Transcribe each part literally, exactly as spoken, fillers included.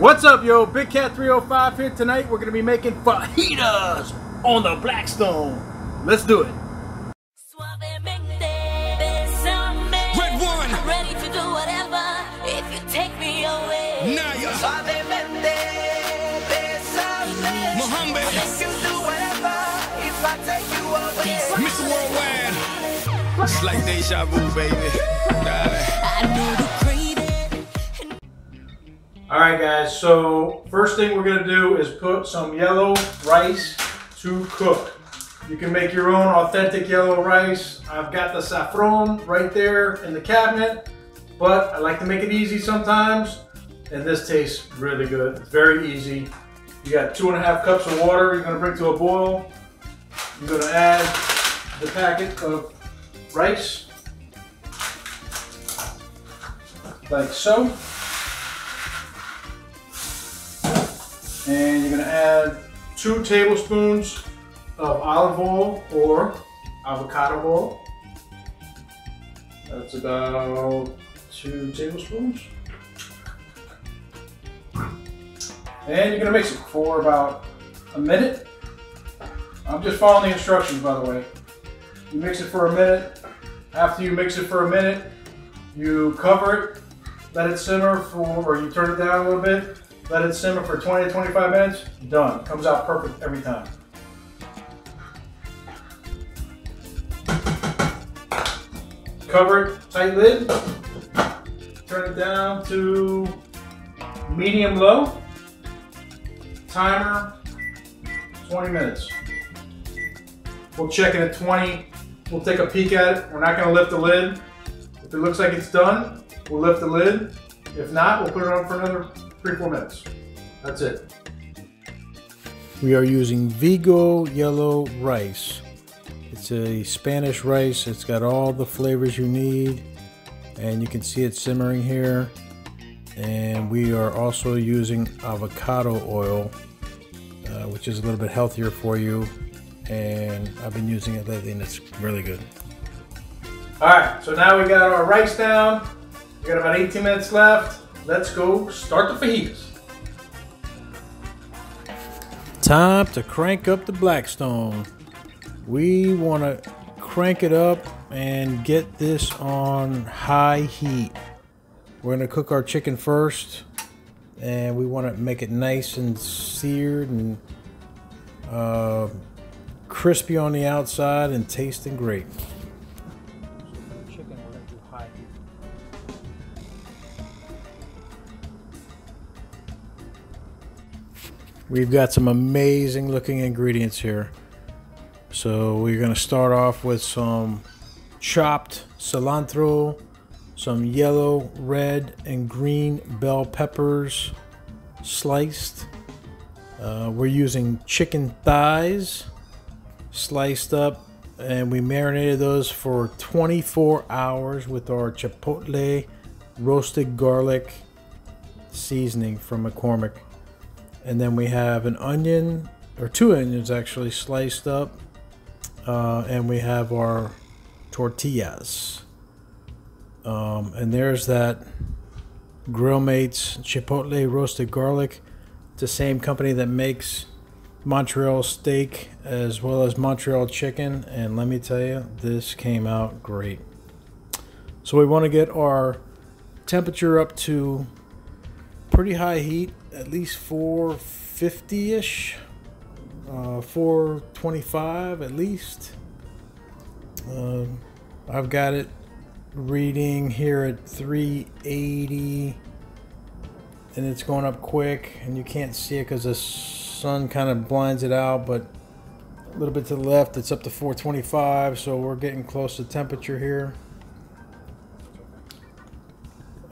What's up, yo? Big Cat three oh five here. Tonight we're gonna be making fajitas on the Blackstone. Let's do it. Red one. I'm ready to do whatever if you take me away. Naya. Mohammed. I can do whatever if I take you away. Mister Worldwide. It's like deja vu, baby. I knew the Alright guys, so first thing we're going to do is put some yellow rice to cook. You can make your own authentic yellow rice. I've got the saffron right there in the cabinet, but I like to make it easy sometimes, and this tastes really good. It's very easy. You got two and a half cups of water you're going to bring to a boil. You're going to add the packet of rice, like so. And you're gonna add two tablespoons of olive oil or avocado oil. That's about two tablespoons. And you're gonna mix it for about a minute. I'm just following the instructions, by the way. You mix it for a minute. After you mix it for a minute, you cover it, let it simmer for, or you turn it down a little bit. Let it simmer for twenty to twenty-five minutes, done. Comes out perfect every time. Cover it, tight lid. Turn it down to medium low. Timer, twenty minutes. We'll check it at twenty. We'll take a peek at it. We're not gonna lift the lid. If it looks like it's done, we'll lift the lid. If not, we'll put it on for another three, four minutes. That's it. We are using Vigo yellow rice. It's a Spanish rice. It's got all the flavors you need, and you can see it simmering here. And we are also using avocado oil, uh, which is a little bit healthier for you. And I've been using it lately, and it's really good. All right, so now we got our rice down. We got about eighteen minutes left. Let's go start the fajitas. Time to crank up the Blackstone. We want to crank it up and get this on high heat. We're going to cook our chicken first, and we want to make it nice and seared and uh, crispy on the outside and tasting great. We've got some amazing looking ingredients here. So we're gonna start off with some chopped cilantro, some yellow, red, and green bell peppers sliced. Uh, we're using chicken thighs sliced up, and we marinated those for twenty-four hours with our Chipotle roasted garlic seasoning from McCormick. And then we have an onion, or two onions actually, sliced up. Uh, and we have our tortillas. Um, and there's that Grillmates Chipotle roasted garlic. It's the same company that makes Montreal steak as well as Montreal chicken. And let me tell you, this came out great. So we want to get our temperature up to pretty high heat, at least four fifty-ish, uh, four twenty-five at least. Uh, I've got it reading here at three eighty, and it's going up quick, and you can't see it because the sun kind of blinds it out, but a little bit to the left, it's up to four twenty-five, so we're getting close to temperature here.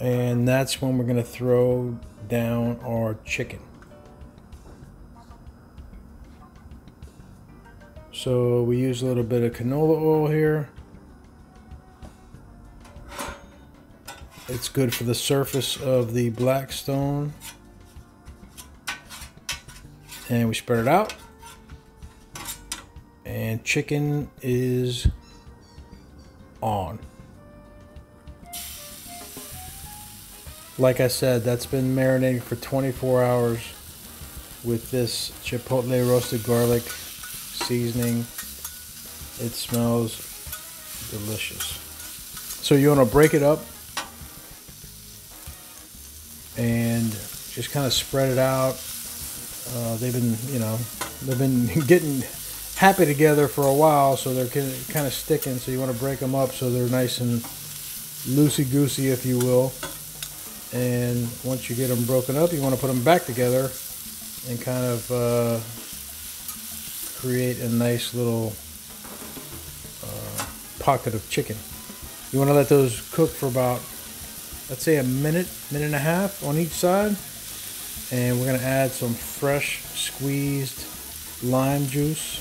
And that's when we're gonna throw down our chicken. So we use a little bit of canola oil here. It's good for the surface of the Blackstone. And we spread it out. And chicken is on. like I said, that's been marinating for twenty-four hours with this chipotle roasted garlic seasoning. It smells delicious. So you want to break it up and just kind of spread it out. Uh, they've been, you know, they've been getting happy together for a while, so they're kind of sticking. So you want to break them up so they're nice and loosey-goosey, if you will. And once you get them broken up, you want to put them back together and kind of uh, create a nice little uh, pocket of chicken. You want to let those cook for about, let's say, a minute, minute and a half on each side. And we're going to add some fresh squeezed lime juice,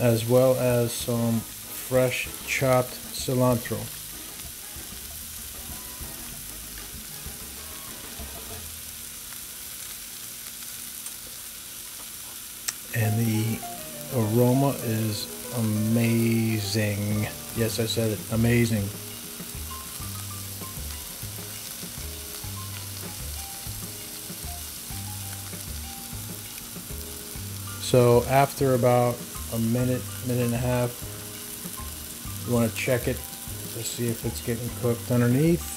as well as some fresh chopped cilantro. And the aroma is amazing. Yes, I said it, amazing. So after about a minute, minute and a half, you want to check it to see if it's getting cooked underneath.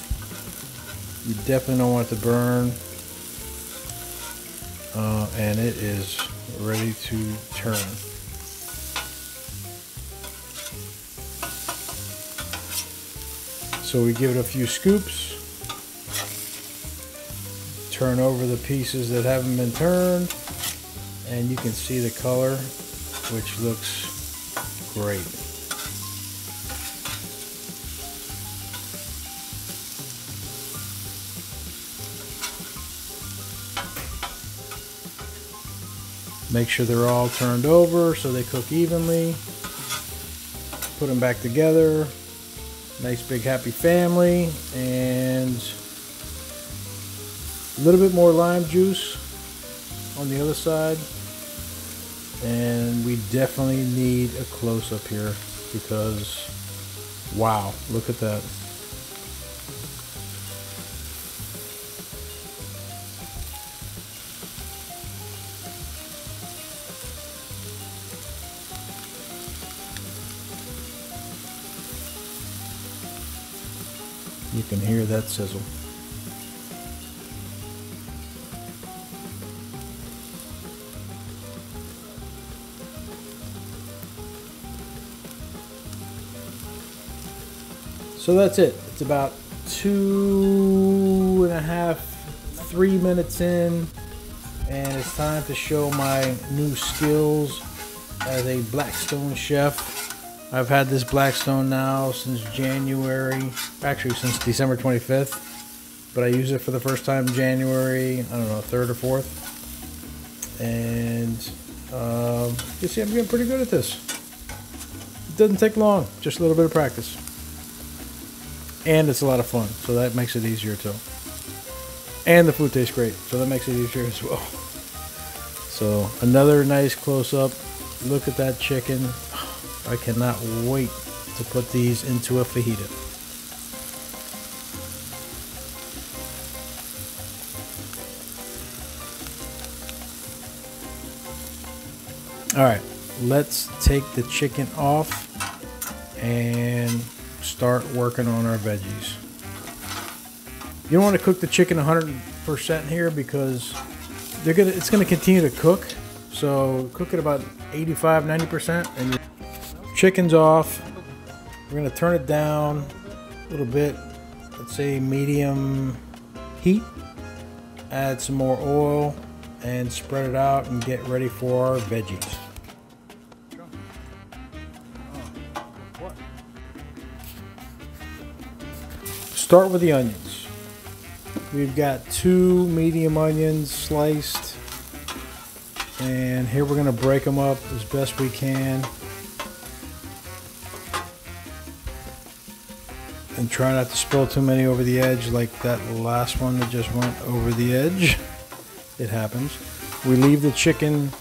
You definitely don't want it to burn. Uh, and it is ready to turn. So we give it a few scoops. Turn over the pieces that haven't been turned. And you can see the color, which looks great. Make sure they're all turned over so they cook evenly. Put them back together. Nice big happy family. And a little bit more lime juice on the other side. And we definitely need a close-up here because, wow, look at that. You can hear that sizzle. So that's it. It's about two and a half, three minutes in, and it's time to show my new skills as a Blackstone chef. I've had this Blackstone now since January, actually since December twenty-fifth, but I used it for the first time January, I don't know, third or fourth. And uh, you see, I'm getting pretty good at this. It doesn't take long, just a little bit of practice. And it's a lot of fun, so that makes it easier too. And the food tastes great, so that makes it easier as well. So another nice close-up. Look at that chicken. I cannot wait to put these into a fajita. All right, let's take the chicken off and start working on our veggies. You don't want to cook the chicken one hundred percent here because they're gonna it's gonna continue to cook. So cook it about eighty-five ninety percent and your chicken's off. We're gonna turn it down a little bit, let's say medium heat. Add some more oil and spread it out and get ready for our veggies. Start with the onions. We've got two medium onions sliced, and here we're going to break them up as best we can and try not to spill too many over the edge, like that last one that just went over the edge. It happens. We leave the chicken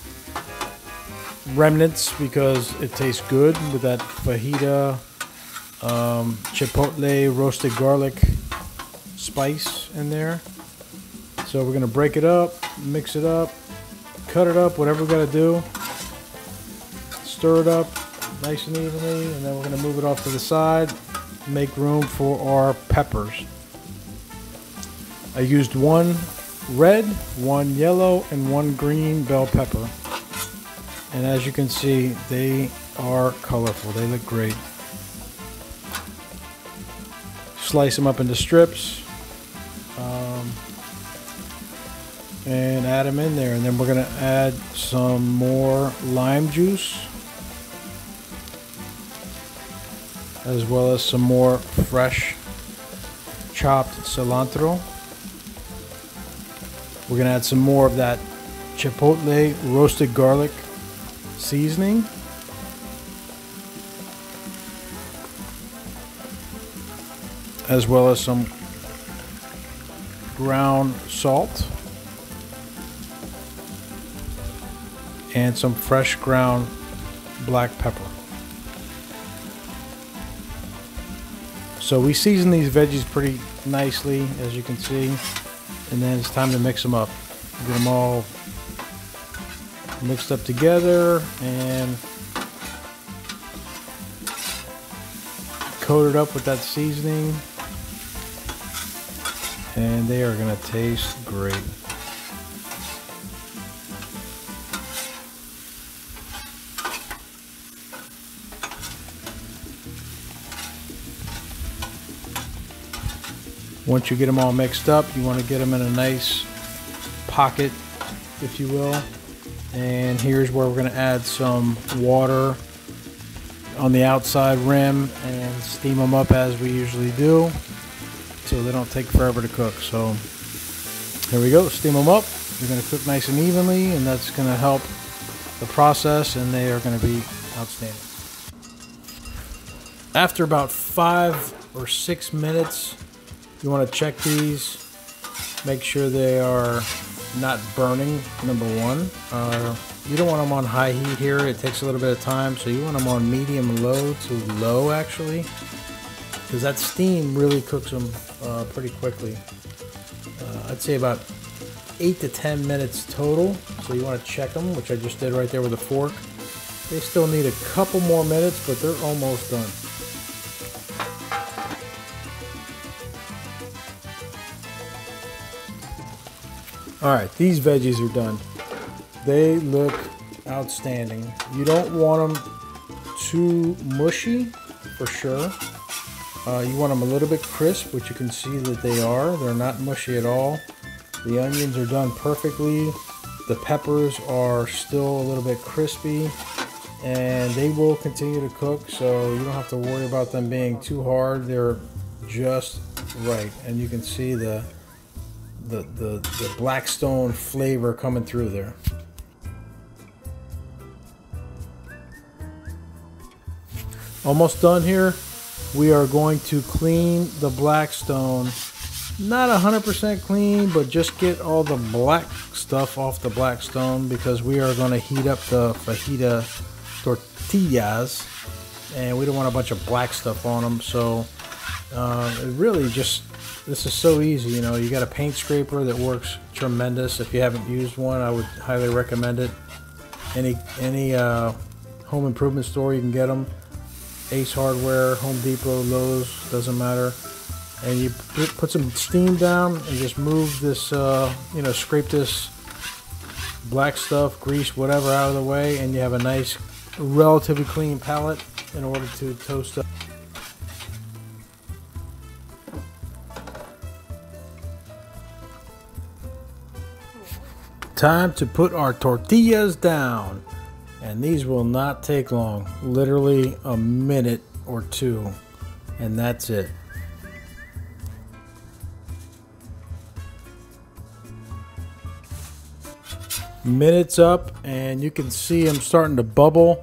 remnants because it tastes good with that fajita um, chipotle roasted garlic spice in there. So we're gonna break it up, mix it up, cut it up, whatever we gotta do. Stir it up nice and evenly, and then we're gonna move it off to the side, make room for our peppers. I used one red, one yellow, and one green bell pepper. And as you can see, they are colorful. They look great. Slice them up into strips. Um, and add them in there. And then we're going to add some more lime juice, as well as some more fresh chopped cilantro. We're going to add some more of that chipotle roasted garlic seasoning. As well as some ground salt. And some fresh ground black pepper. So we season these veggies pretty nicely, as you can see. And then it's time to mix them up. Get them all mixed up together and coated up with that seasoning. And they are going to taste great. Once you get them all mixed up, you want to get them in a nice pocket, if you will. And here's where we're going to add some water on the outside rim and steam them up as we usually do, so they don't take forever to cook. So here we go, steam them up. They're going to cook nice and evenly, and that's going to help the process, and they are going to be outstanding. After about five or six minutes, you want to check these, make sure they are not burning, number one. Uh, you don't want them on high heat here, it takes a little bit of time, so you want them on medium low to low actually, because that steam really cooks them uh, pretty quickly. Uh, I'd say about eight to ten minutes total, so you want to check them, which I just did right there with a fork. They still need a couple more minutes, but they're almost done. Alright, these veggies are done. They look outstanding. You don't want them too mushy, for sure. Uh, you want them a little bit crisp, which you can see that they are. They're not mushy at all. The onions are done perfectly. The peppers are still a little bit crispy. And they will continue to cook, so you don't have to worry about them being too hard. They're just right. And you can see the The, the, the Blackstone flavor coming through there. Almost done here. We are going to clean the Blackstone. Not one hundred percent clean, but just get all the black stuff off the Blackstone, because we are going to heat up the fajita tortillas, and we don't want a bunch of black stuff on them. So uh, it really just... This is so easy, you know. You got a paint scraper that works tremendous. If you haven't used one, I would highly recommend it. Any any uh, home improvement store, you can get them. Ace Hardware, Home Depot, Lowe's, doesn't matter. And you put some steam down and just move this, uh, you know, scrape this black stuff, grease, whatever out of the way, and you have a nice, relatively clean palette in order to toast up. Time to put our tortillas down, and these will not take long, literally a minute or two, and that's it. Minutes up, and you can see them starting to bubble,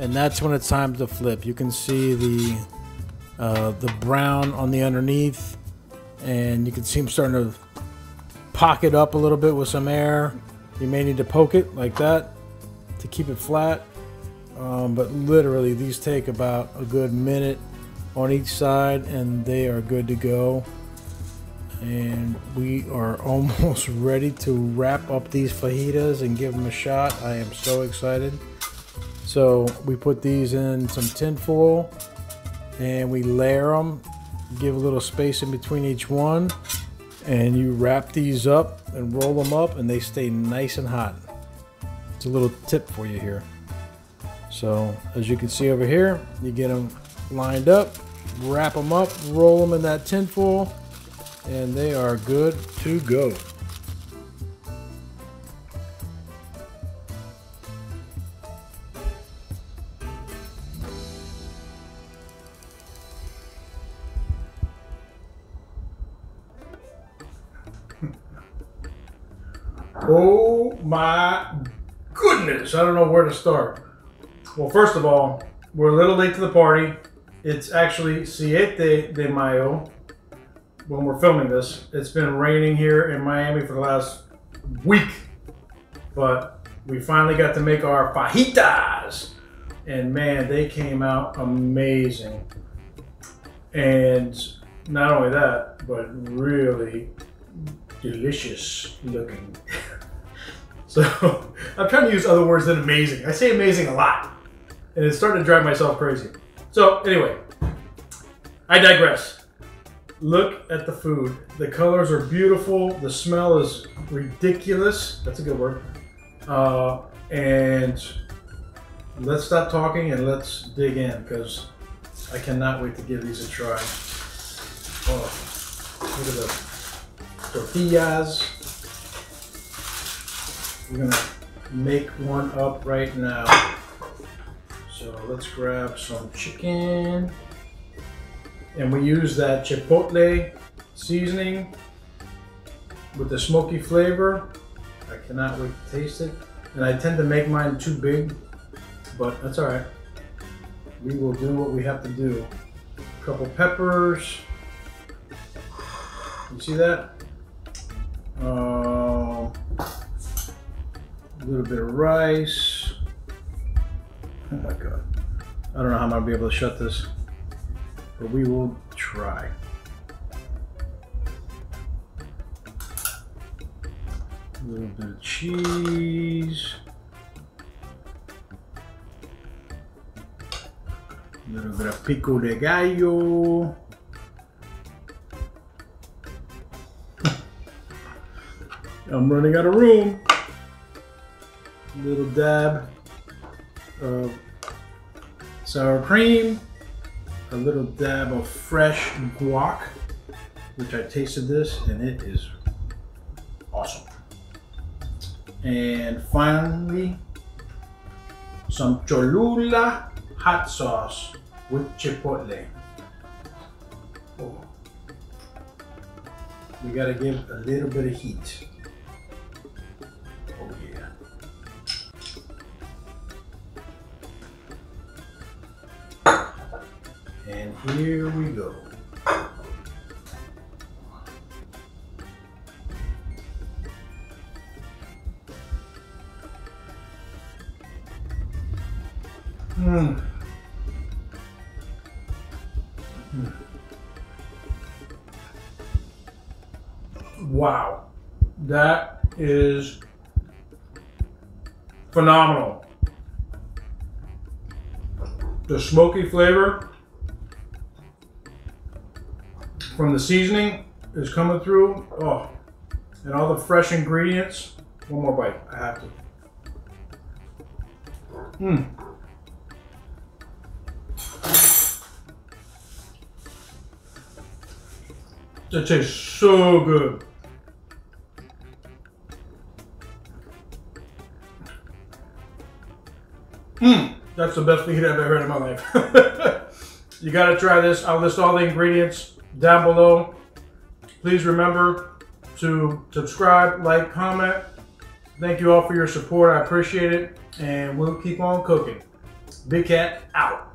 and that's when it's time to flip. You can see the uh, the brown on the underneath, and you can see them starting to pocket up a little bit with some air. You may need to poke it like that to keep it flat, um, but literally these take about a good minute on each side, and they are good to go. And we are almost ready to wrap up these fajitas and give them a shot. I am so excited. So we put these in some tin foil and we layer them, give a little space in between each one, and you wrap these up and roll them up, and they stay nice and hot. It's a little tip for you here. So as you can see over here, you get them lined up, wrap them up, roll them in that tin foil, and they are good to go. Oh my goodness, I don't know where to start. Well, first of all, we're a little late to the party. It's actually Siete de Mayo when we're filming this. It's been raining here in Miami for the last week, but we finally got to make our fajitas, and man, they came out amazing. And not only that, but really delicious looking. So I'm trying to use other words than amazing. I say amazing a lot, and it's starting to drive myself crazy. So anyway, I digress. Look at the food. The colors are beautiful. The smell is ridiculous. That's a good word. Uh, and let's stop talking and let's dig in, because I cannot wait to give these a try. Oh, look at the tortillas. We're gonna make one up right now. So let's grab some chicken. And we use that Chipotle seasoning with the smoky flavor. I cannot wait to taste it. And I tend to make mine too big, but that's all right. We will do what we have to do. A couple peppers. You see that? Uh, a little bit of rice. Oh my God. I don't know how I'm going to be able to shut this, but we will try. A little bit of cheese. A little bit of pico de gallo. I'm running out of room. Little dab of sour cream. A little dab of fresh guac, which I tasted this and it is awesome. And finally, some Cholula hot sauce with chipotle. Oh. We gotta give a little bit of heat. And here we go. Mm. Mm. Wow, that is phenomenal. The smoky flavor from the seasoning is coming through. Oh, and all the fresh ingredients. One more bite, I have to. Mmm. That tastes so good. Mmm, that's the best fajita I've ever had in my life. You gotta try this. I'll list all the ingredients down below. Please remember to subscribe, like, comment. Thank you all for your support. I appreciate it, and we'll keep on cooking. Big Cat out.